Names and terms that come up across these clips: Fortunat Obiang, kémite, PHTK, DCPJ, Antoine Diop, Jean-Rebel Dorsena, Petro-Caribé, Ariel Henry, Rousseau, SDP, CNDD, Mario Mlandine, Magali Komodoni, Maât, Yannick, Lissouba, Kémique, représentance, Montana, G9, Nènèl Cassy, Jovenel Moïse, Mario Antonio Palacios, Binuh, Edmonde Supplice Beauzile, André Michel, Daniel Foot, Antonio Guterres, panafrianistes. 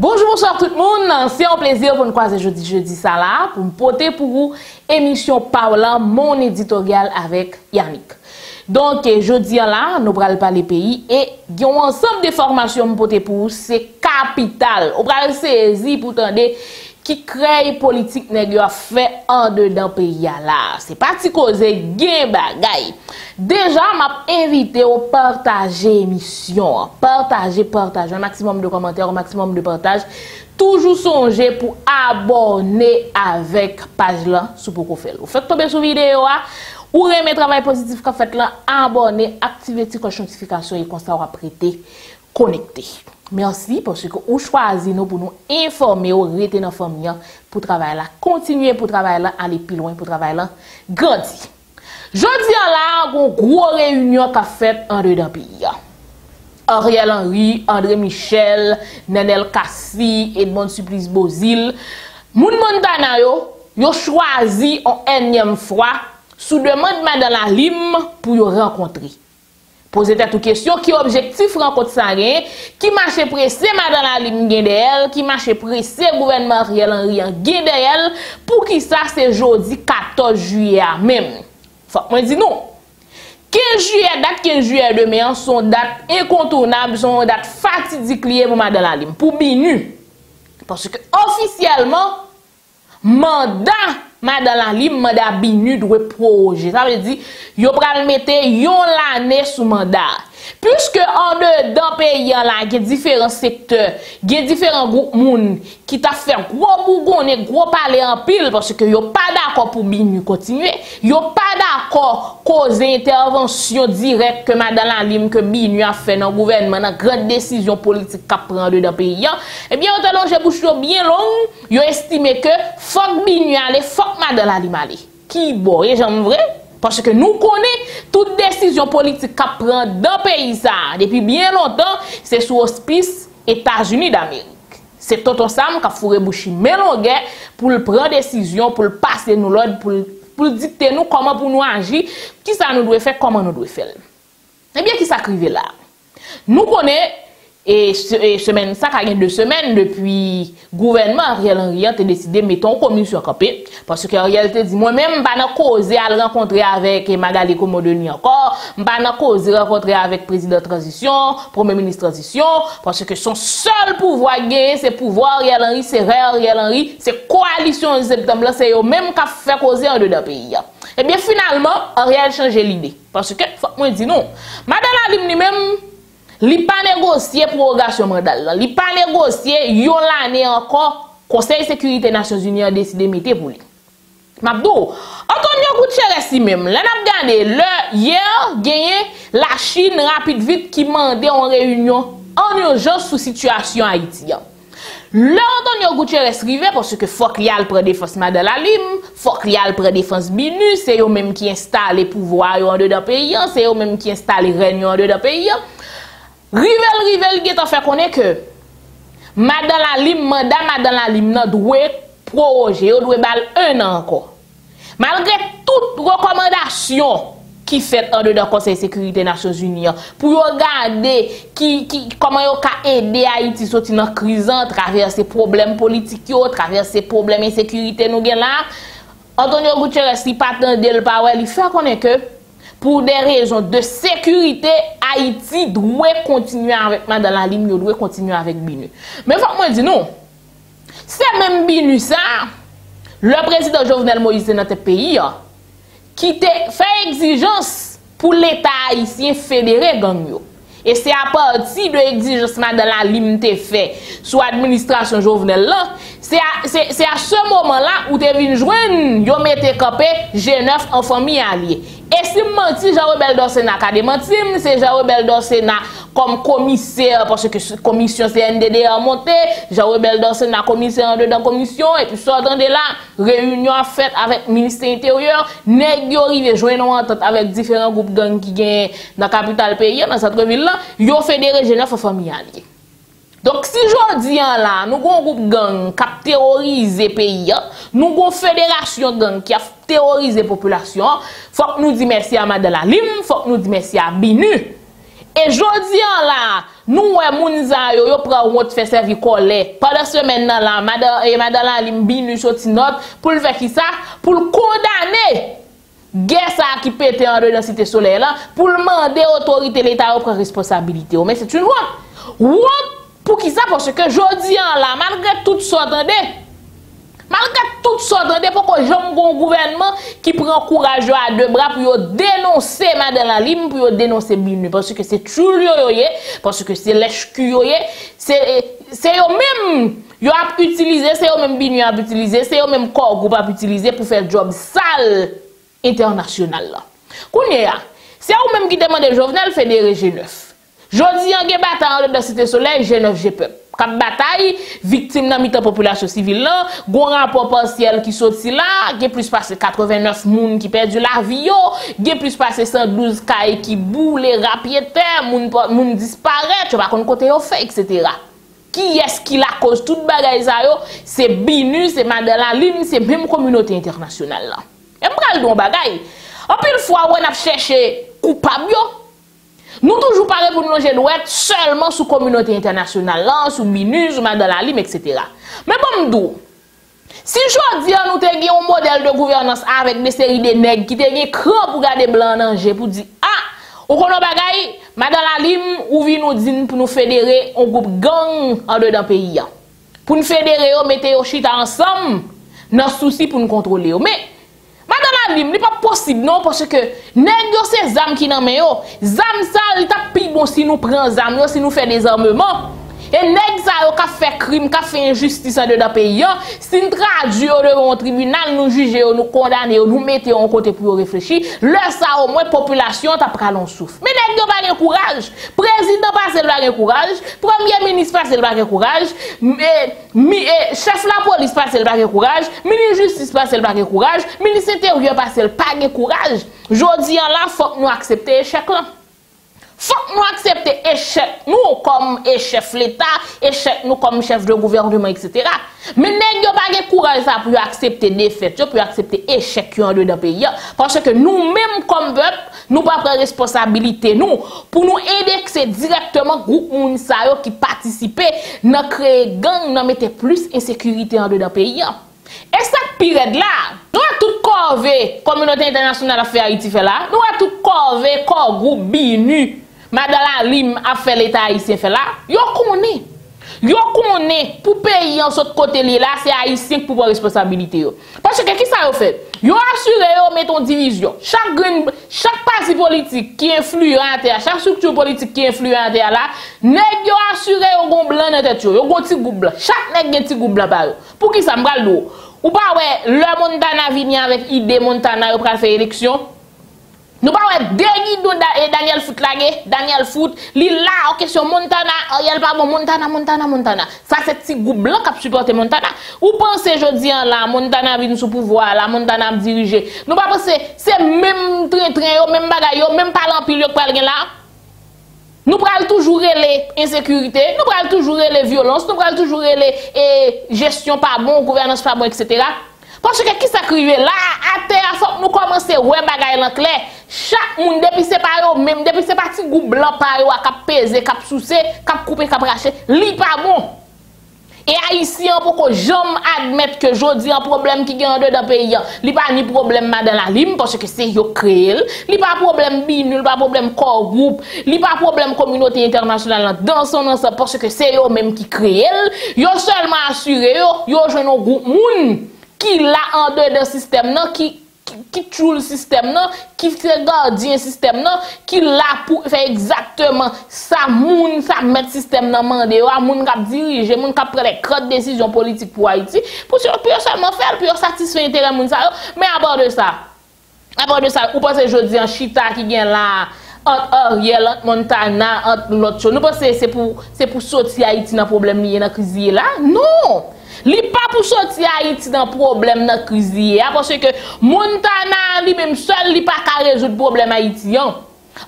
Bonjour, bonsoir tout le monde. C'est un plaisir pour nous croiser jeudi ça là pour me porter pour vous émission Parlant mon éditorial avec Yannick. Donc jeudi là, nous allons parler pays et il y a un ensemble de formations pour vous, c'est capital. On va saisir pour tendre qui crée politique nèg yo a fait en dedans pays là. C'est parti causer gen bagay. Déjà m'a invité au partager émission, partager un maximum de commentaires, un maximum de partage. Toujours songer pour abonner avec page là sous pour qu'on fait. Vous faites tomber sous vidéo là. Ou remet travail positif qu'a fait là, abonner, activer la cloche notification et comme ça on va prêter connecté. Merci parce que vous choisissez nous pour nous informer, ou rester dans la famille pour travailler là, continuer pour travailler là, aller plus loin pour travailler là, grandir. Jeudi là, on a une grosse réunion qu'a faite en dedans pays. Ariel Henry, André Michel, Nènèl Cassy, Edmonde Supplice Beauzile, Montana yo choisi en énième fois sous demande madame la Lime pour yo rencontrer. Posez toutes questions, qui objectif rencontre ça rien, qui marche pressé madame la Lime gen de elle, qui marche pressé gouvernement Ariel Henry gen de elle, pour qui ça c'est jeudi 14 juillet même. Faut moi dit non. 15 juillet date 15 juillet demain sont date incontournable, sont date fatidique liée pour madame la Lime, pour Binuh. Parce que officiellement mandat madame la Lime, mandat Binuh doit prolonger. Ça veut dire yo pral mette yon l'année sous mandat. Puisque en dedans pays là, il y a différents secteurs, il y a différents groupes moun qui t'a fait gros bougonner, gros parler en pile parce que yo pas d'accord pour Binuh continuer, yo pas d'accord cause intervention directe que madame la Lime que Binuh a fait dans le gouvernement dans grande décision politique qu'a prend dedans pays. Eh bien on t'a longe bouche bien long, yo estimé que faut Binuh aller, faut madame la Lime aller. Qui bon, et j'en vrai? Parce que nous connaissons toute décision politique qu'a prend dans pays ça depuis bien longtemps, c'est sous auspice États-Unis d'Amérique. C'est Tonton Sam qui a fourré bouchi mélangé pour prendre décision, pour passer nous l'ordre, pour dicter nous comment pour nous agir, qui ça nous doit faire, comment nous doit faire. Eh bien qui s'écrivait là. Nous connaissons et semaine ça a 2 semaines depuis gouvernement Ariel Henry a décidé mettons commission campé parce que Ariel te dit moi même pas dans causer à rencontrer avec Magali Komodoni encore pas dans causer rencontrer avec président transition premier ministre transition parce que son seul pouvoir gagner c'est pouvoir Ariel Henry c'est Ariel Henry c'est coalition en septembre c'est eux même qui fait causer en dedans pays. Et bien finalement Ariel changer l'idée parce que faut moi dit non madame la Lime lui-même li pas négocier prorogation mandat, li pas négocier yon l'année encore Conseil sécurité Nations Unies a décidé mettre pour lui. Mabdou, Antonio Guterres si même, là n'a regardé le hier gagné la Chine rapide vite qui mandait en réunion en urgence sous situation Haïti. Là Antonio Guterres rivé parce que faut qu'il y a le prend défense madame la Lime, faut qu'il y a le prend défense Binuh, c'est eux même qui installent pouvoir en dedans pays, c'est eux même qui installent règne en dedans pays. Rivel qui t'a fait connaître que madame la Lime n'a doué projet, ou doué bal 1 an encore. Malgré toute recommandation qui fait en dedans Conseil sécurité Nations Unies pour regarder comment yo ka aider Haïti sortir dans crise, traverser problèmes politiques, traverser problèmes insécurité nous gen là. Antonio Guterres li pas tande le pa wè, li fait connaître que pour des raisons de sécurité, Haïti doit continuer avec madame la Lime, doit continuer avec Binuh. Mais faut moi dire non. C'est même Binuh ça, le président Jovenel Moïse dans notre pays qui fait exigence pour l'État haïtien fédéré gang yo. Et c'est à partir de l'exigence madame la Lime te fait sous administration Jovenel là, c'est à ce moment-là où tu viens joindre yo mette campé G9 en famille alliée. Et si menti, Jean-Rebel Dorsena, c'est Jean-Rebel Dorsena comme commissaire, parce que commission CNDD a monté, Jean-Rebel Dorsena commissaire en dedans commission, et puis sortant de là, réunion faite avec le ministère intérieur, nèg yo rive joindre en entente avec différents groupes gang qui gagnent dans la capitale pays, dans cette ville-là, yo fédéré G9 en famille alliée. Donc si aujourd'hui là, nous avons un groupe gang qui a terrorisé pays, nous avons une fédération gang qui a terrorisé population, faut que nous disions merci à madame la Lime, faut que nous disions merci à Binuh. Et aujourd'hui là, Nous, les gens, ils prennent route faire servir collègue. Pendant semaine là, madame Binuh sorti note pour le faire qui ça, pour le condamner. Guerre ça qui pète en dedans cité soleil là, pour demander autorité l'état de prendre responsabilité. Mais c'est une honte. Pour qui ça? Parce que jodi en là, malgré tout ça, malgré tout ça, pourquoi j'ai un gouvernement qui prend courage à deux bras pour dénoncer Madame Lim, pour dénoncer Binuh, parce que c'est tout yoye, parce que c'est l'ECHQUE, c'est eux-mêmes qui ont utilisé, c'est eux-mêmes Binuh a utilisé, c'est eux-mêmes corps groupe a utilisé pour faire job sale international. Kounia, c'est eux-mêmes qui demandent Jovenel fédéré G9. Jodi en gen bataille dans Cité Soleil, G9 G peuple. Cap bataille, victime dans mitan population civile là, gon rapport partiel qui sorti là, gen plus passé 89 moun qui perdu la vie yo, gen plus passé 112 kay qui boule rapiété, moun disparaît, tu vas kon côté yo fait etc. Qui est-ce qui la cause toute bagaille ça yo? C'est Binuh, c'est Madame Lim, c'est même communauté internationale là. Et m'pral don bagaille. En pile fois on a cherché coupable yo. Nous toujours parler pour nous loger douette seulement sous communauté internationale, sous Binuh, sous Madame Lim, etc. Mais bon m'dou, si jodi nous avons un modèle de gouvernance avec des séries de nègres qui te cran pour garder blanc danger pour dire ah, on connaît bagaille, Madame Lim ou vient nous dire pour nous fédérer un groupe gang en dedans pays. Pour nous fédérer, mettez yo chita ensemble, dans souci pour nous contrôler. Mais Madame Lim, n'est pas possible non parce que négocier zam qui nan men yo, zam ça il t'a pi bon si nous prenons zam si nous fait des armements et nèg ça yo ka fait crime, ka fait injustice en dedans pays yo, si nous traduit devant un tribunal, nous juger, nous condamner, nous mettre en côté pour réfléchir, le ça au moins population t'a pral en souffle. Mais nèg yo pa gen courage, président passé pa gen courage, premier ministre passé pa gen courage, chef la police passé pa gen courage, ministre justice passé pa gen courage, ministre intérieur passé pa gen courage. Jodi an la faut nous accepter échec là. Faut que nous acceptions échec, nous comme chef l'État, échec nous comme chef de gouvernement, etc. Mais nous n'avons pas de courage pour accepter défaite, pour accepter échec en dedans pays. Parce que nous-mêmes, comme peuple, nous pas prendre responsabilité nous, pour nous indexer directement groupe moun sa yo qui participe, nous créer gang, nous mettre plus insécurité en dedans pays. Et ça pire de là, nous a tout corvé, communauté internationale a fait Haïti fait là, nous a tout corvé, corps groupe Binuh. Madame Lim a fait l'État haïtien fait là. Yo koné pour payer en ce côté là, c'est haïtien pour prendre responsabilité yo. Parce que qui ça yo fait? Yo assuré yo mettons division. Chaque parti politique qui influe en terre, chaque structure politique qui influe en terre là, nèg yo assuré yo gon blanc dans tête yo, yo gon ti groupe blanc. Chaque nèg gen ti groupe blanc par yo. Pour qui ça m'bral do? Ou pas ouais, le Montana vient avec idée Montana yo pral faire élection. Nous parlons de Daniel Foot Lagé, Daniel Foot, Lila, ok, sur Montana, Ariel Pabon, Montana. Ça, c'est petit groupe blanc qui a supporté Montana. Ou pensez, je dis, là, Montana vient sous pouvoir, là, Montana dirigé. Nous pas penser, c'est même train, même bagaille, même parlant pile, qui parle là. Nous prenons toujours les insécurités, nous prenons toujours les violences, nous prenons toujours les gestion pas bon, gouvernance pas bon, etc. Parce que qui s'accrivait là, à terre, il faut que nous commençons à voir les choses claires. Chaque monde, depuis ses parents, même depuis ses partis, groupe blanc, parents, cap peser, cap soucier, cap couper, cap racher, li pas bon. Et haïtien, pour que j'aime admettre que jodi un problème qui gagne dedans pays, li pas ni problème Madame Lim, parce que c'est yo créé, li pas problème Binuh, pas problème corps groupe, li pas problème communauté internationale dans son ensemble, parce que c'est yo même qui créé, yo seulement assuré yo joine un groupe moun qui l'a en dedans système non qui trouve le système non qui fait gardien système non qui l'a pour faire exactement ça moun ça mettre système non mandé ou moun k'ap diriger moun k'ap prendre les grandes décisions politiques pour Haïti pour seulement faire pour satisfaire intérêt moun ça mais à part de ça ou pensez jodi en chita qui vient là entre Ariel, entre Montana, entre l'autre chose. Nous pensons que c'est pour sortir Haïti dans le problème lié dans la crise là? Non! Li pas pour sortir Haïti dans le problème dans la crise là, parce que Montana lui-même seul, il pas qu'à résoudre le problème haïtien.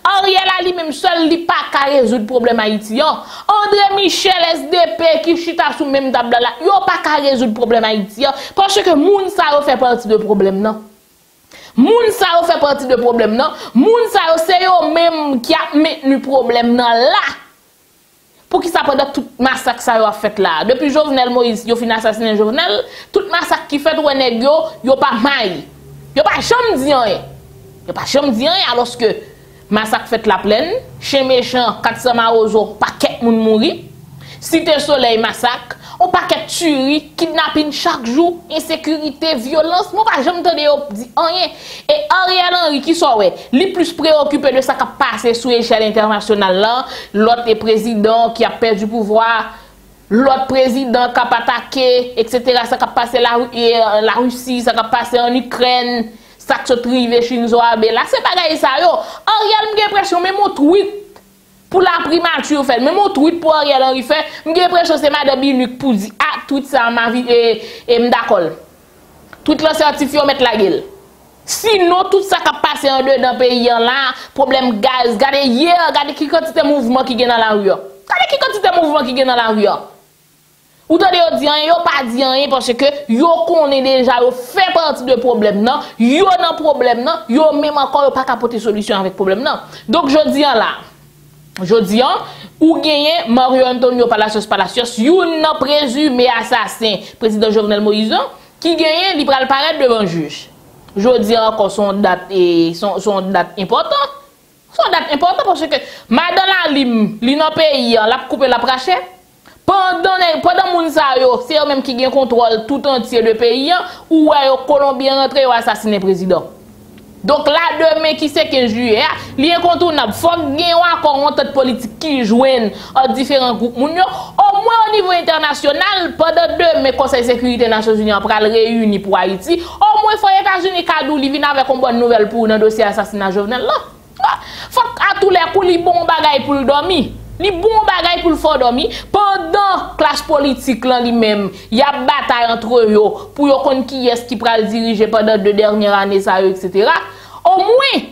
Ariel lui-même seul, il pas qu'à résoudre le problème haïtien. André Michel, SDP, qui chita sous même table là, il pas qu'à résoudre le problème haïtien, parce que moun ça fait partie du problème non. Moun sa yo fait partie de problème non, moun sa yo c'est yo même qui a maintenu problème non là. Pour qui ça pendant tout massacre ça a fait là? Depuis Jovenel Moïse, yo fin assassiné Jovenel, tout massacre qui fait ou nèg yo, yo pas maille. Yo pas jamais dit rien. Yo pas jamais dit rien alors que massacre fait la plaine, chien méchant 400 marozo, paquet moun mouri. Cité soleil massacre, on paquet tuerie, kidnapping chaque jour, insécurité, violence, moi pas jamais entendre dire rien. Et Ariel Henry qui soit li plus préoccupé de ça qui a passé sous échelle internationale là, l'autre est président qui a perdu pouvoir, l'autre président qui a attaqué, etc. ça qui a passé la Russie, ça qui a passé en Ukraine, ça qui s'est arrivé chez nous là, c'est pas ça yo. Ariel j'ai l'impression même autre oui. Pour la primature, fait, même mon tweet pour Ariel Henry fait, je vais prêcher madame Binuh pour dire, ah, tout ça, ma vie, et d'accord. Tout le certificat, mettre la gueule. Sinon, tout ça qui a passé en deux dans le pays, là, problème gaz, regardez hier, regardez qui quantité de mouvement qui est dans la rue. Regardez qui quantité de mouvement qui est dans la rue. Ou t'en de dire rien, ou pas dire rien, parce que yo connaît déjà, yo fait partie de problème, non, yo nan problème, non, yo même encore, yo pas capoter solution avec problème, non. Donc, je dis là. Jodi an, ou gagné Mario Antonio Palacios, yon nan présumé assassin, président Jovenel Moïse, qui gagné, li pral paraître devant juge. Jodi an, encore son date importante parce que madame la li nan pays, la coupe la prache, pendant moun sa yo, c'est eux même qui gagne contrôle tout entier de pays, ou a yo Colombien rentre yo assassiné président. Donc là, demain, qui c'est que juillet, l'incontournable, il faut gagner encore un tête politique qui joue en différents groupes. Au moins au niveau international, pendant demain, Conseil de sécurité des Nations Unies va le réunir pour Haïti. Au moins, il faut que les États-Unis viennent avec une bonne nouvelle pour le dossier assassinat Jovenel. Il faut à tous les coups, les bons bagailles pour le dormir. Les bons bagailles pour le faire dormir. Pendant que la classe politique, lui-même, il y a une bataille entre eux pour connaître qui est-ce qui va le diriger pendant deux dernières années, etc. Au moins,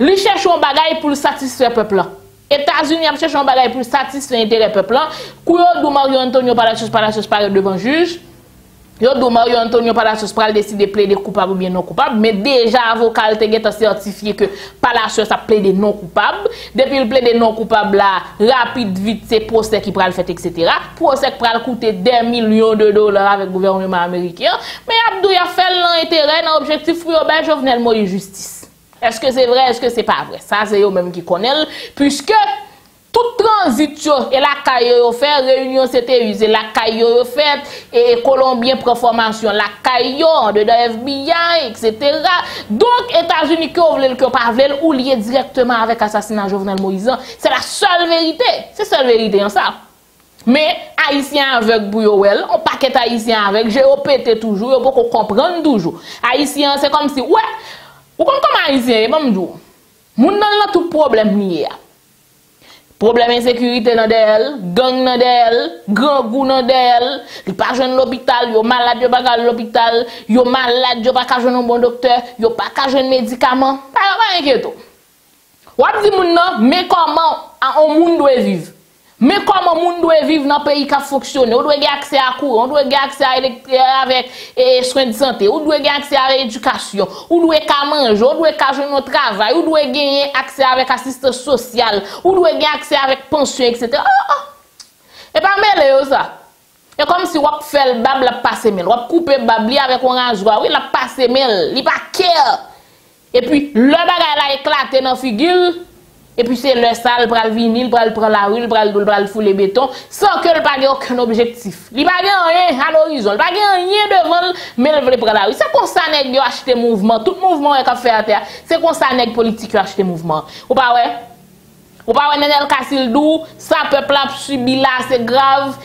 ils cherchent un bagaille pour satisfaire le peuple. Les États-Unis cherchent un bagaille pour satisfaire l'intérêt du peuple. Quand ils ont Mario Antonio Palacios parle devant le juge, ils ont Mario Antonio Palacios parle décider de plaider coupable ou bien non coupable. Mais déjà, l'avocat a certifié que Palacios a plaidé non coupable. Depuis le plaidé non coupable, là, rapide, vite, c'est procès qui prend le fait, etc. Procès qui prend le coûter $2 millions avec le gouvernement américain. Mais Abdou a fait l'intérêt dans l'objectif pour ben Jovenel Moïse justice. Est-ce que c'est vrai, est-ce que c'est pas vrai? Ça, c'est eux-mêmes qui connaissent. Puisque tout transit et la CAIO fait, réunion CTU, la CAIO fait, et Colombien pour formation, la CAIO, de FBI, etc. Donc, États-Unis qui veulent que Pavel ou lié directement avec l'assassinat Jovenel Moïse, c'est la seule vérité. C'est la seule vérité en ça. Mais, Haïtiens avec Bouyouel, on paquet Haïtiens avec, j'ai opété toujours, pour qu'on comprenne toujours. Haïtiens, c'est comme si, ouais, ou comme Haïtiens, bon, nous, nous n'avons tout problème lié. Problème insécurité dans d'elle, gang dans d'elle, grand goût dans d'elle, il pas jeune l'hôpital, yo malade yo pas à l'hôpital, yo malade yo pas ka jeune bon docteur, yo pas ka jeune médicament, pas inquiéto. Ou a dit moun nan, mais comment on moun doit vivre? Mais comment moun doit vivre dans pays qui fonctionne? On doit gagner accès à courant, on doit gagner accès à l'électricité avec soins de santé, on doit gagner accès à l'éducation, on doit manger, on doit gagner au travail, on doit gagner accès avec assistance sociale, on doit gagner accès avec pension, etc. Et pas mêlé ça. Et comme si on fait le bab la passer mel, on coupe babli avec un rasoir, oui la passer mel, il pas care. Et puis le bagage a éclaté dans figure. Et puis c'est le sale, le vinyle, le prend la rue, le foule béton, sans que le pas aucun objectif. Il n'y a rien à l'horizon, il n'y a rien devant, mais il veut prendre la rue. C'est comme ça que vous achetez mouvement, tout mouvement est fait à terre. C'est comme ça que les politiques achètent mouvement. Ou pas, ouais? Ou pas, ouais, Nènèl Cassy dou, ça peuple a subi là, c'est grave.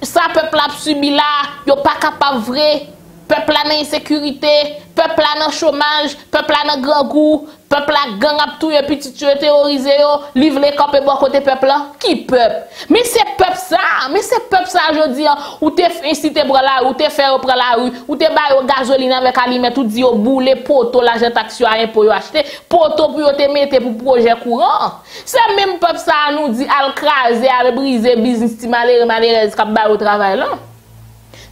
Ça peuple a subi là, il n'est pas capable vrai. Peuple a dans insécurité, peuple a dans chômage, peuple a dans grand goût, peuple a gang à tout et petit terrorisé, livre les camps et bon côté peuple là. Qui peuple? Mais c'est peuple ça, je dis, ou t'es incité pour la rue, ou t'es fait pour la rue, ou t'es baillé au gasoline avec aliment, tout dit au bout, les poteaux, l'argent action à impôt acheter, poteaux pour te mettre pour projet courant. C'est même peuple ça nous dit, à le craser, à le briser, business, malheureux, malheureux, qui baillé au travail là.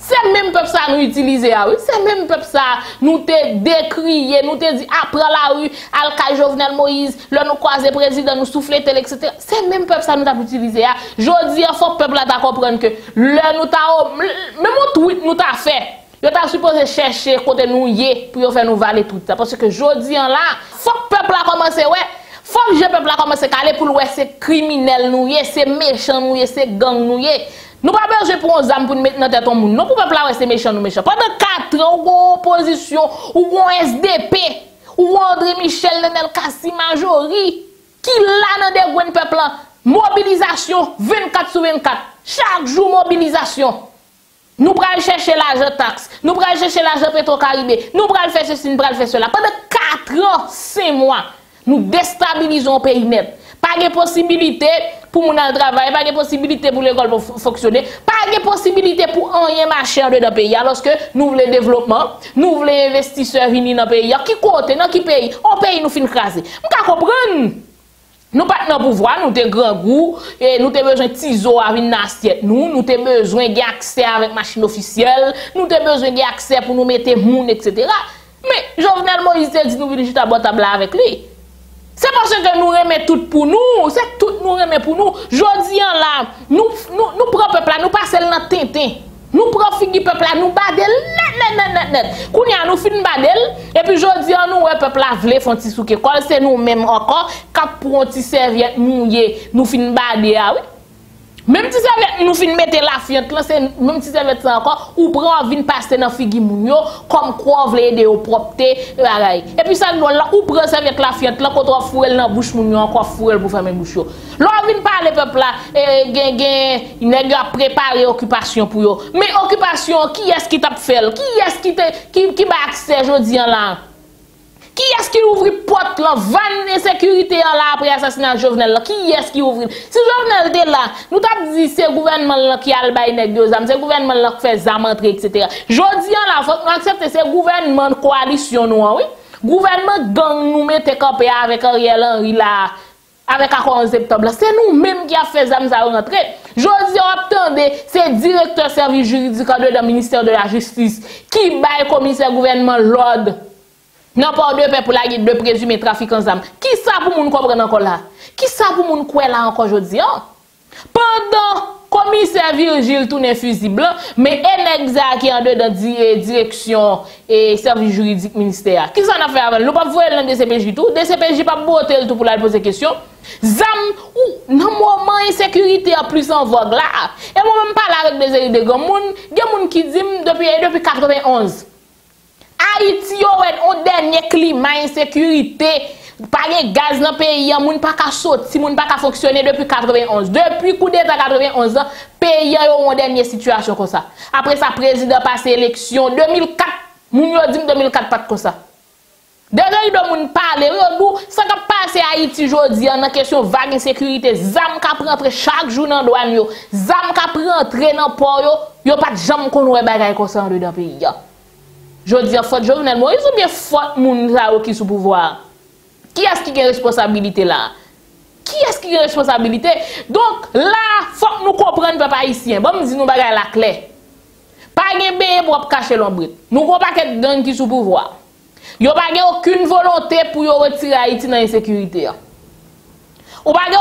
C'est même peuple ça nous utiliser ah oui, c'est même peuple ça nous te décrier, nous te dit après la rue, alcaï Jovenel Moïse, le nous croiser président nous souffler tel etc. C'est même peuple ça nous t'a utilisé ah. Jodi faut peuple là t'a comprendre que le nous t'a même on tweet nous t'a fait. Yo t'a supposé chercher côté nous yé pour faire nous valer tout ça parce que jodi en là, faut peuple là commencer ouais. Faut que je peuple là commencer à aller pour ouais c'est criminel nous yé, c'est méchant nous yé, c'est gang nous yé. Nous pas besoin pour nous âmes pour nous mettre dans tête au monde. Nous pouvons pas c'est méchant nous méchant. Pendant 4 ans, ou en opposition, ou en SDP, ou André Michel, Nènèl Cassy, Majori, qui là dans des gouines peuple, mobilisation 24 sur 24. Chaque jour mobilisation. Nous prenons chercher l'argent taxe, nous prenons chercher l'argent Petro-Caribé, nous prenons faire ceci, nous prenons faire cela. Pendant 4 ans, 5 mois, nous déstabilisons le pays net. Pas de possibilité pour mon travail, pas de possibilité pour l'école pour fonctionner, pas de possibilité pour rien marcher dans le pays. Alors que nous voulons développement, nous voulons investisseurs venir dans le pays. Qui côté, dans qui pays? On pays nous fin craser. Vous comprenez? Nous pas dans pouvoir, nous avons grand goût, et nous avons besoin de tiseaux à une assiette, nous avons besoin d'accès avec machine officielle, nous avons besoin d'accès pour nous mettre moun, etc. Mais Jovenel Moïse dit nous venons juste à boire table avec lui. C'est parce que nous remet tout pour nous, c'est tout nous remet pour nous. Jodi en là, nous prenons peuple là, nous passons dans Tintin. Nous prenons figui peuple là, nous badel net. Kounya nous fin badel et puis jodi en nous peuple là vle font ti souké. Kol c'est nous même encore cap pour ti serviette mouillé, nous fin badel ah oui. Même si serviette nous fin mettre la fiente là, c'est même si serviette ça encore ou prend vinn passer dans figui moun yo comme quoi vle aider au propreté bagaille. Et puis ça nous là ou prend serviette la fiente là quand on fourrel dans bouche moun yo encore fourrel pour faire même bouche yo. Là vinn parler peuple là gen nèg a préparer occupation pour yo. Mais occupation qui est-ce qui t'a fait? Qui est-ce qui ba accès jodi en là? Qui est-ce qui ouvre porte là, vanne sécurité là après assassinat Jovenel là? Qui est-ce qui ouvre? Si Jovenel était là, nous t'as dit c'est gouvernement là qui a le bail nèg yo zam, c'est gouvernement là qui fait zam entrer etc. Jodi là faut nous accepter c'est gouvernement de coalition nous oui. Gouvernement gang nous mettait campé avec Ariel Henry là. Avec un concept, c'est nous-mêmes qui avons fait ça rentrer. Jodi attendez, c'est le directeur service juridique du ministère de la Justice qui bail commissaire gouvernement l'ordre. N'a pas de peuple la guide de présumer trafiquant d'armes. Qui ça pour moun comprendre encore là? Qui ça pour moun quoi là encore jodi an? Pendant commissaire Virgile tourne fusil blanc, mais Enexa qui en dedans direction et service juridique ministère. Qui ça n'a fait avant? Nous pas voir dans DCPJ tout. DCPJ pas botel tout pour la poser question. Zam ou nan moment insécurité en plus en vogue là. Et moi même parle avec des élus de grand monde, gen moun qui dit depuis 91 Haïti on dernier climat insécurité, pas de gaz dans le pays, moun pas ka sorti, moun pas ka fonctionner depuis 91. Depuis coup d'état 91 ans, pays on dernière situation comme ça. Après ça président passe élection 2004, moun yo dit 2004 pas comme ça. Derrière de moun parler, on dit ça qui passe Haïti jodi en question vague insécurité, zam ka rentre chaque jour dans douane yo, zam ka rentre dans port yo, yo pas de jambe qu'on wè bagay comme ça dans le pays. Je dis faute Jovenel Moïse ou bien faute moun sa qui sous pouvoir. Qui est-ce qui a responsabilité là? Qui est-ce qui a responsabilité? Donc là, faut que nous comprenions papa haïtien. Bon me dit nous bagay la clé. Pas gen beye pour cacher l'ombre. Nous gon paquet gang qui sous pouvoir. Yo pa gen aucune volonté pour yo retirer Haïti dans insécurité. Ou pa gen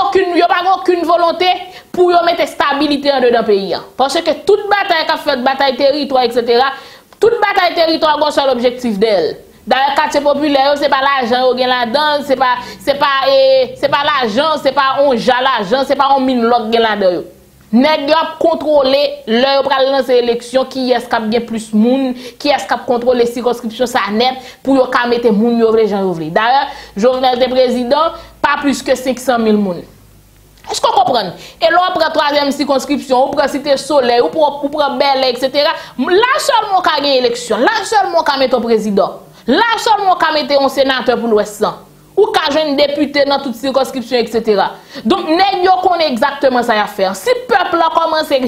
aucune volonté pour yo mettre stabilité en dedans pays. Parce que toute bataille qu'a fait bataille territoire etc. Toute bataille territoire a un seul objectif d'elle. Dans le quartier populaire, c'est pas l'argent, qui est là-dedans, c'est pas l'argent, c'est pas on j'a l'argent, c'est pas on mine l'autre qui est là-dedans. Nèg yo contrôler leur pral lancer élection qui est-ce qu'a bien plus moun, qui est-ce qu'a contrôler circonscription ça net pour yo ka mettre moun yo vle gens yo vle. D'ailleurs, journal de président pas plus que 500 000 moun. Est-ce qu'on comprend? Et là, on prend troisième circonscription, on prend Cité Soleil, on prend Belle, etc. Là seulement on a gagné l'élection, là seulement on a mis un président, là seulement on a mis un sénateur pour l'Ouest. ou ka jwenn député dans toute circonscription, etc. Donc, nèg yo connaît exactement ça y a faire. Si peuple a commencé,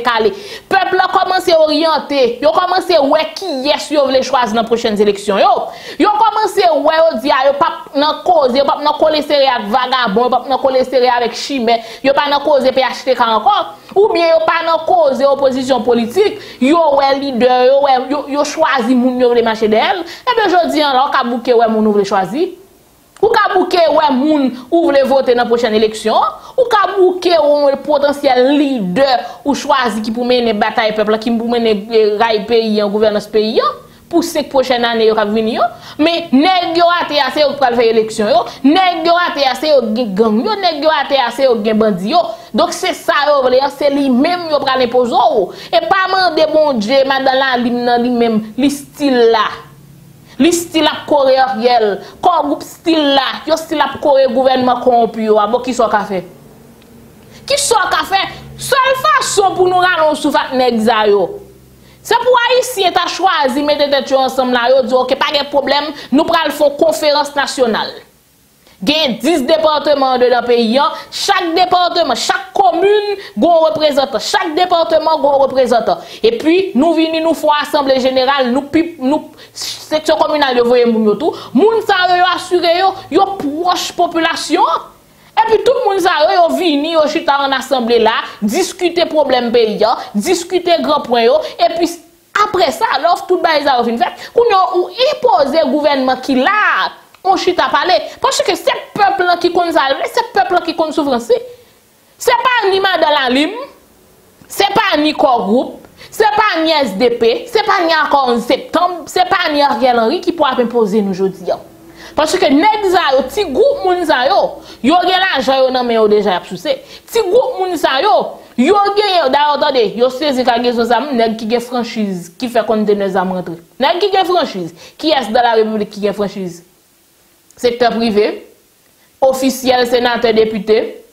caler, peuple a commencé orienter, yo commencé ouais qui est yo veut choisir dans prochaines élections. Yo commencé ouais yo dit yo pas nan cause, yo pas nan coller avec vagabond, pas nan coller avec chimé, yo pas nan cause PHTK encore, ou bien yo pas nan cause opposition politique, yo ouais leader, yo choisi moun yo veut marcher d'elle. Et bien jodi an la ka bouke ouais moun veut choisir. Ou ka bouke ouais moun ou vle voter dans prochaine élection, ou ka bouke ou potentiel leader ou choisi qui pour mener bataille peuple qui pour mener rail pays en gouvernance pays pour ces prochaines années yo ka venir. Mais nèg yo até assez ou pral faire élection yo, nèg yo até assez ou gen gang yo, nèg yo até assez ou gen bandi yo. Donc c'est ça yo vle, c'est lui même yo pral imposer et pas mandé bon Dieu madame la lim lui même li style là. Les style à coréen, quand groupe style là, yo style à coré gouvernement corrompu yo, bon qui soit café. Qui soit café, seule façon pour nous rendre sous fat nèg ça yo. C'est pour haïtien t'a choisi mettre tête ensemble là yo, dire OK, pas de problème, nous pral font conférence nationale. Gain 10 départements de la pays, chaque département, chaque commune gon représentant, chaque département gon représentant. Et puis nous venons nous faire assemblée générale, nous section communale yo voye moun yo tout, moun sa yo assuré yo proche population. Et puis tout le monde ça vini yo chita en assemblée là, discuter problème pays, discuter grand point yo, et puis après ça l'offre tout bail ça fin fait, qu'on ou imposer gouvernement qui là. On chita parler parce que c'est peuple qui connaît ça, c'est peuple qui connaît souffrance. C'est pas ni madame la lime, c'est pas ni corps groupe, c'est pas ni SDP, c'est pas ni encore en septembre, c'est pas ni Ariel Henry qui pourra imposer nous aujourd'hui. Parce que nèg sa yo, ti groupe moun sa yo, yo gen l'argent yo nan men yo déjà y a poussé. Ti groupe moun sa yo, yo gen d'ailleurs attendez, yo saisi ka gen zam nèg qui gen franchise, qui fait conteneur zam rentrer. Nèg qui gen franchise, qui est dans la République qui gen franchise? Secteur privé, officiel, sénateur, député,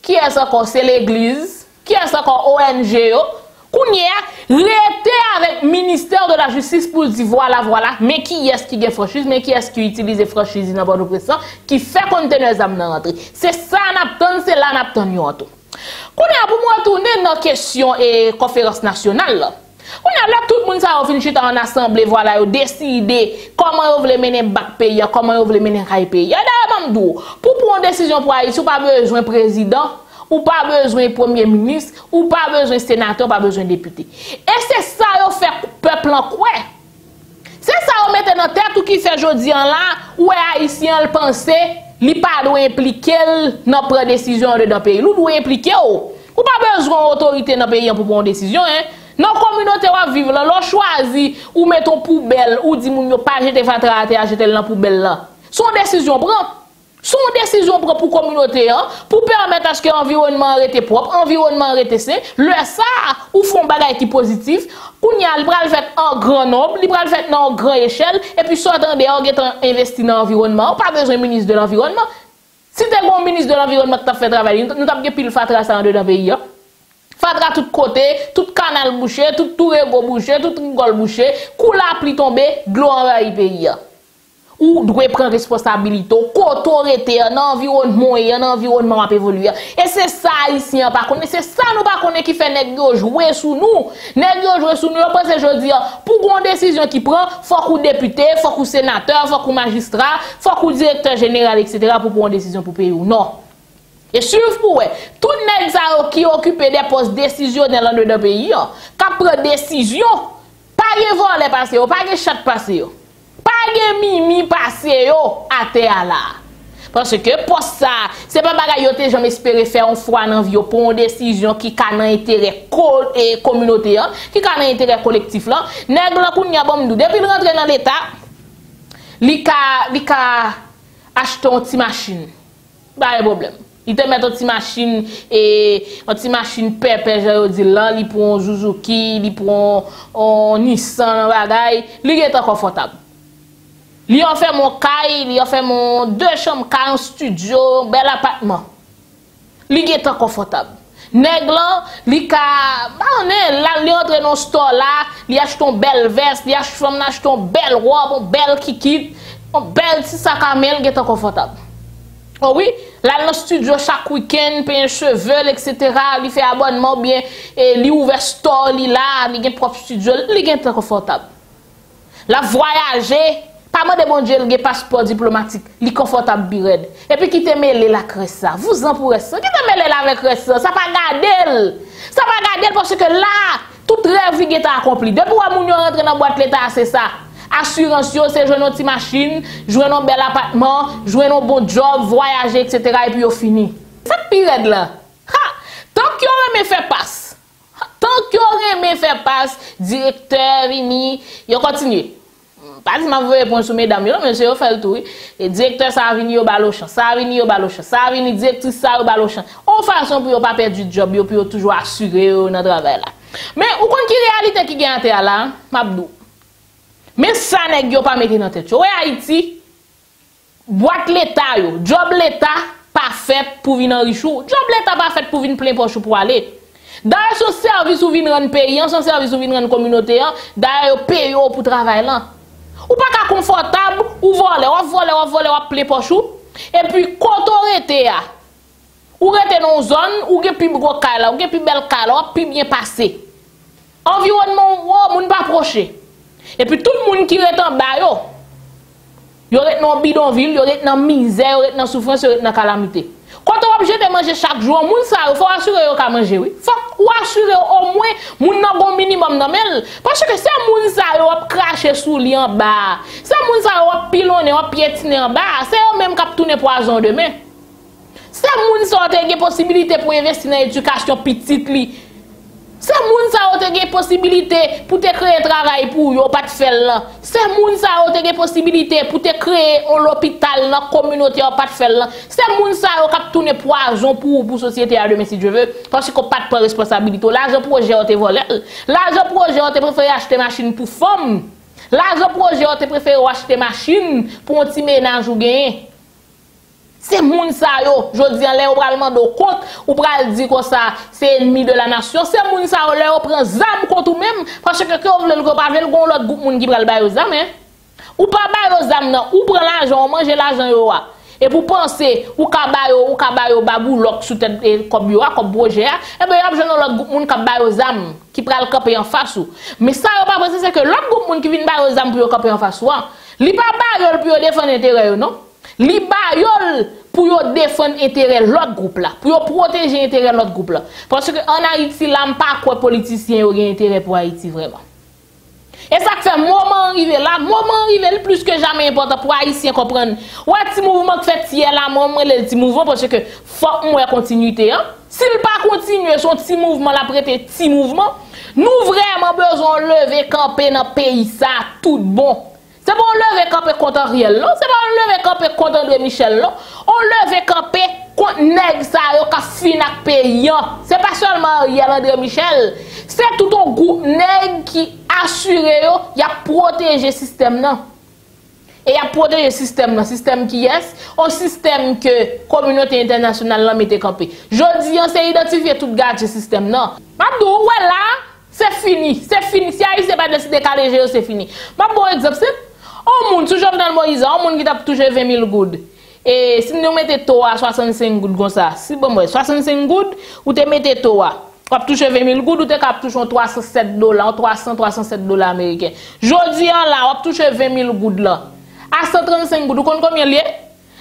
qui est encore c'est l'église, qui est encore ONG, Kounia, rete avec ministère de la justice pour dire voilà, mais qui est-ce qui est franchise, mais qui est-ce qui utilise franchise dans le présent, qui fait conteneur zam dans l'entrée. C'est ça n'abtend, c'est là n'abtend yon tout. Kounia, pour moi tourner dans question et conférence nationale. On a là tout le monde ça fin chita en assemblée voilà yo décider comment on veut mener bac pays comment on veut mener rail pays d'ailleurs même dou pour prendre décision pour Haïti pas besoin président ou pas besoin premier ministre ou pas besoin sénateur pas besoin député et c'est ça yo fait peuple en quoi c'est ça on mettait dans tête ou qui fait jodi en là ou haïtien le penser li pas doit impliquer dans prendre décision dans pays nous doit impliquer ou pas besoin autorité dans pays pour prendre décision hein. Dans la communauté où on vit, on choisit ou mettre une poubelle ou dit moun yo pas jeter fatra à jeter dans poubelle là. Son décision prend pour communauté hein, pour permettre à ce que l'environnement reste propre, environnement reste sain. Le ça ou font bagay qui positif, kounya il pral fait en grand nombre, il pral fait en grande échelle et puis sortant des organes investi dans l'environnement, pas besoin ministre de l'environnement. Si t'es bon ministre de l'environnement qui t'a fait travailler, nous t'a pile fatra ça en dedans pays. Fatra tout côté, tout canal bouché, tout tourebo bouché, tout gol bouché, coula pli tombé, gloire à pays. Ou doit prendre responsabilité, autorité, environnement à évoluer. Et c'est ça ici on pas connaît, c'est ça nous pas connaît qui fait nèg yo jouer sous nous. Nèg yo jouer sous nous, on pense jodi pour grande décision qui prend, faut qu'on député, faut qu'on sénateur, faut qu'on magistrat, faut qu'on directeur général etc. pour prendre décision pour pays ou non. Et suivre pour tout nèg ça qui occupe des postes décisionnels dans le pays, qui prend décision, pas de voler passer, pas de chat passer, pas de mimi passer à terre là. Parce que pour ça, c'est pas bagaille que j'aime espérer faire un fois dans vie pour une décision qui a un intérêt communautaire, qui a un intérêt collectif là. Nèg la kounya bomdou depuis rentrer dans l'état, li ka acheter une petite machine. Pas de problème. Il te met une petite machine pépé, j'ai dit là, il prend un Suzuki, il prend un Nissan, bagay, il est confortable. Il a fait mon caille, il a fait mon 2 chambres, un studio, un bel appartement. Il est confortable. Nèg là, il ka on est là, il entre dans store là, il achète un bel veste, il achète un bel robe, un bel kikit. on belle si ça camel qui est confortable. Oh oui, là dans le studio chaque week-end, paye un cheveu, etc. Il fait abonnement bien, il ouvre store, il là, il a propre studio, il est confortable. La voyager, pas mal de bon Dieu, il a passeport diplomatique, il est confortable bired. Et puis qui te mêle la crèche ça, vous en pourrez ça, qui te mêle la avec crèche ça, ça va garder parce que là, toute rêve qui est accomplie. Depuis que vous rentrez dans la boîte l'État, c'est ça. Assurance, c'est jouer nos machines, jouer nos bel appartement, jouer nos bon job, voyager, etc. Et puis on finit. Cette période là, tant qu'on remet fait passe, directeur, vini, il continue. Pas si je veux répondre sur mesdames, mais je fais tout. Et directeur, ça vini au balochan, ça vini directrice, ça au balochan. En façon pour ne pas perdre du job, pour toujours assurer notre travail là. Mais vous connaissez la réalité qui est en terre là, Mabdou. Mais ça n'est pas mettre dans tête. Oui, Haïti, boîte l'État, job l'État, pas fait pour venir enrichir. Job l'État, pas fait pour venir plein poche pour aller. D'ailleurs, son service ou venir en payant, son service ou venir en communauté, d'ailleurs, paye pour travailler là. Ou pas confortable, ou voler, ou plein poche. Et puis, quand on était là, ou rete dans une zone, ou gen plus gros kala, ou gen plus belle kala, ou plus bien passé. Environnement, ou moun pas proche. Et puis tout le monde qui est en bas, il y a dans bidonville, il y a dans misère, il y a dans souffrance, il y a dans calamité. Quand on est obligé de manger chaque jour, il faut assurer qu'on mange. Il faut assurer au moins qu'on a un bon minimum. Parce que c'est le monde qui a craché sous lui en bas. C'est le monde qui a pilonné, piétiné en bas. C'est eux-mêmes qui ont tourné poison demain. C'est le monde qui a des possibilités pour investir dans l'éducation petite. C'est moun sa ou te gen possibilité pour te créer travail pour yo pas te faire là. C'est moun sa ou te gen possibilité pour te créer un hôpital dans communauté ou pas te faire là. C'est moun sa ou k'ap tourner poison pour société à demain si Dieu veut parce qu'on pas de responsabilité. L'argent projet ou te voler. L'argent projet ou te préfère acheter machine pour femme. L'argent projet ou te préfère acheter machine pour un petit ménage ou gagner. C'est moun sa yo, jodi an lè ou pral mande compte, ou pral di comme ça, c'est ennemi de la nation. C'est moun sa yo lè ou pran zam contre ou même parce que ou vle ou pa vle gon l'autre groupe moun ki pral bay yo zam hein. Ou pa bay yo zam nan, ou pran l'argent, ou manger l'argent yo a. Et pour penser ou ka bay yo babou lok sou tête comme yo a comme projet a, et ben y a jeune l'autre groupe moun ka bay yo zam qui pral camper en face ou. Mais ça yo pa penser c'est que l'autre groupe moun ki vinn bay yo zam pour yo camper en face ou. Li pa bay yo pour yo défendre intérêt yo non. Li bayol pour yo défendre intérêt l'autre groupe là, pour yo protéger intérêt l'autre groupe là. Parce que en Haïti là, on pas quoi politicien yo gen intérêt pour Haïti vraiment. Et ça fait moment arrivé plus que jamais important pour haïtien comprendre. Ouais, petit mouvement qui fait hier là, moment le petit mouvement parce que faut moi continuité hein. S'il pas continuer son petit mouvement là prêter petit mouvement, nous vraiment besoin lever camper dans pays ça tout bon. C'est bon lever camper contre Ariel, non? C'est bon lever camper contre André Michel, non? On lever camper contre nèg ça yo ka finak payant. C'est pas seulement Ariel André Michel, c'est tout un groupe nèg qui assure yo, y a protéger système là. Et y a protéger système là, système qui est un système que communauté internationale là mette camper. Jodi on s'est identifier tout garder système là. Madou voilà, c'est fini, c'est fini. Si Haïti pas décidé de c'est fini. Ma bon exemple c'est on monte toujours dans le Moïse, on monte qui tape toujours 20 000 goudes. Et si nous mettons taux à 65 goudes comme ça, si bon moi 65 goudes, ou te mettez taux à, on tape toujours 20 000 goudes, ou te cap toujours $307, 307 $ américains. Jodi en là, on tape toujours 20 000 goudes là. À 135 goudes, vous comptez combien lié?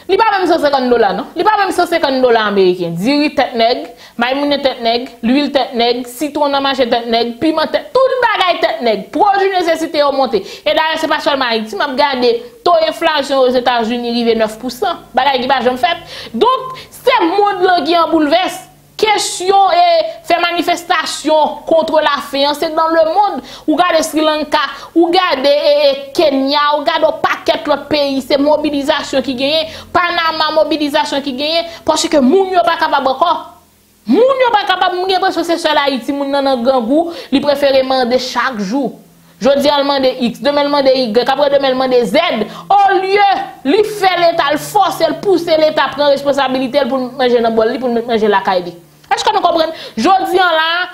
Il pas même $150 non, il pas même $150 américain. Diri tête nèg, maïmoune tête nèg, l'huile tête nèg, citron dans marché tête nèg, piment tête, tout bagaille tête nèg. Produit nécessité au monter. Et d'ailleurs c'est pas seulement Haïti, m'a regardé taux inflation aux États-Unis arrivé 9%, bagaille qui pas jamais fait. Donc c'est monde là qui en bouleverse. Question et faire manifestation contre la faim, c'est dans le monde. Ou regardez Sri Lanka, ou regardez Kenya, ou regardez au paquet l'autre pays, c'est mobilisation qui gagne, Panama mobilisation qui gagne, parce que moun yo pas capable encore. Moun yo pas capable, moun gen pression c'est seul Haïti, moun nan nan grand goût, li préféré mander chaque jour. Jodi al mande X, demain mande Y, après demain mande Z, au lieu li fait l'état, le force, le pousser l'état prend responsabilité pour manger nan bol li, pour manger la caille. Est-ce que nous comprenons? Jodi là,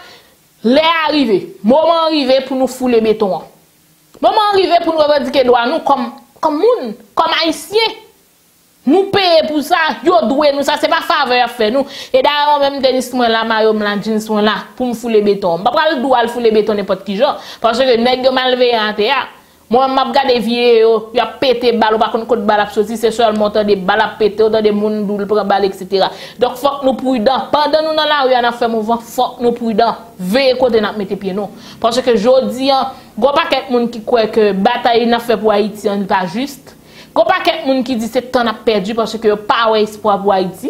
l'est arrivé. Moment arrivé pour nous fouler béton. Moment arrivé pour nous revendiquer droit nous comme comme moun, comme haïtien. Nous payons pour ça, nous doué nous, ça c'est pas faveur à faire nous. Et d'ailleurs, même Denis moi là, Mario Mlandine sont là pour me fouler béton. Pas pas le droit de fouler béton n'importe qui genre parce que nèg malveillant là. Moi m'a regardé vidéo, il a pété balle par contre balle a sorti, c'est seulement temps des balles a pété dans des monde doule prend balle etc. Donc faut que nous prudents pendant nous dans la rue on a fait mouvement, faut que nous prudents veiller côté n'a mettre pied non parce que jodi a gros paquet monde qui croit que bataille n'a fait pour Haïti n'est pas juste. Il n'y a pas quelqu'un monde qui dit que c'est temps perdu parce que pas d'espoir pour Haïti.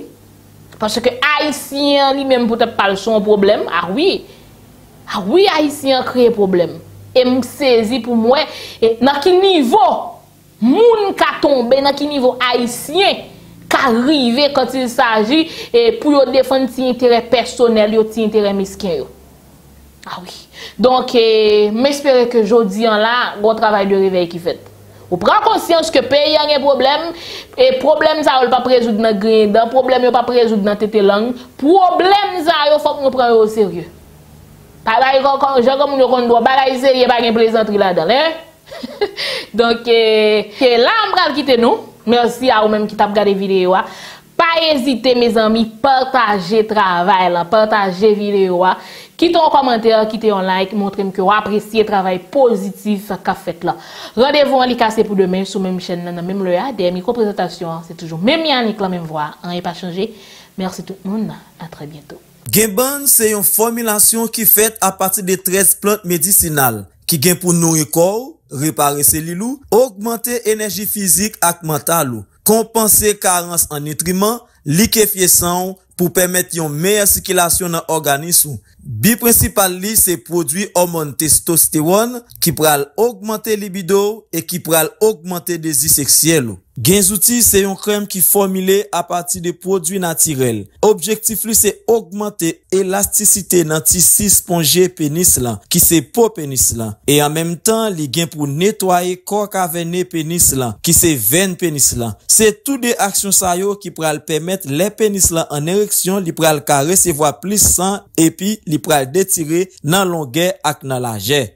Parce que Haïtien lui-même peut-être pas son problème. Ah oui. Ah oui, Haïtien crée problème. Et me saisi pour moi et dans quel niveau moun ka tomber dans quel niveau Haïtien ka arriver quand il s'agit et pour défendre ses intérêts personnels, ses intérêts mesquins. Ah oui. Donc j'espère que jodi an là, bon travail de réveil qui fait. Vous prenez conscience que le pays a un problème, et le problème ça ne va pas résoudre dans le gré, le problème ne va pas résoudre dans la langue, le problème ça il faut que nous prenions au sérieux. Parce que je dois balayer sérieux, pas de plaisanterie là-dedans. Donc, là, on va quitter nous. Merci à vous-même qui avez regardé la vidéo. Pas hésiter, mes amis, partagez le travail, partagez la vidéo. Quittez un commentaire, quittez un like, montrez-moi que vous appréciez le travail positif qu'a fait là. Rendez-vous en licassé pour demain sur même chaîne, même le ADM, micro-présentation, c'est toujours même Yannick, la même voix, on n'est pas changé. Merci tout le monde, à très bientôt. Genban, c'est une formulation qui est faite à partir de 13 plantes médicinales qui gagne pour nourrir le corps, réparer cellules, augmenter l'énergie physique et mentale, compenser carence en nutriments, liquéfier sang, pour permettre une meilleure circulation dans l'organisme. Bi principal li c'est produit hormone testostérone qui pral augmenter libido et qui pral augmenter désir sexuel. Gen outil c'est une crème qui formulée à partir de produits naturels. Objectif lui c'est augmenter élasticité dans tissu spongieux pénis là qui c'est peau pénis là et en même temps li gen pour nettoyer corps caverneux pénis là qui c'est veine pénis là. C'est toutes des actions ça yo qui pral permettre les pénis là en érection li pral ka recevoir plus sang et puis li pral détirer nan longueur ak nan largeur.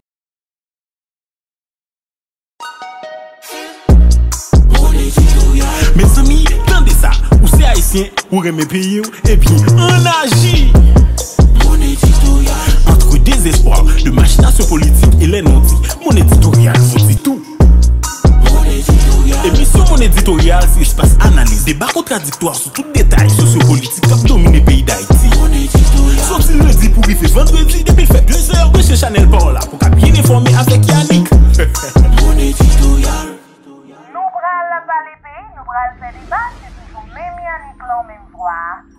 Mes amis, tendez ça, ou c'est haïtien, ou remet pays, et puis on agit. Entre désespoir, de machination politique et les non-dits, mon éditorial vous dit tout. Et puis sur mon éditorial, si je passe analyse, débat contradictoire sur tout détail sociopolitique qui domine le pays d'Haïti. Sorti lundi pour y faire vendredi, depuis fait 2 heures de chez Chanel Paola pour qu'à bien informer avec Yannick. Mon éditorial. Nous prenons la valée, nous prenons le débat, c'est toujours même Yannick, l'homme même voix.